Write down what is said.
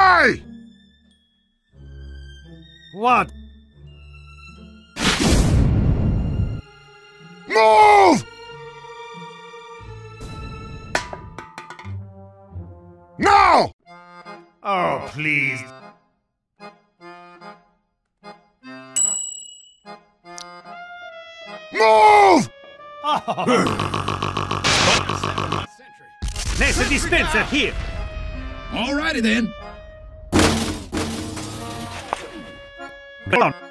Why? What? Move! Now! Oh, please. Move! Oh. There's a dispenser here. Alrighty then. Come on.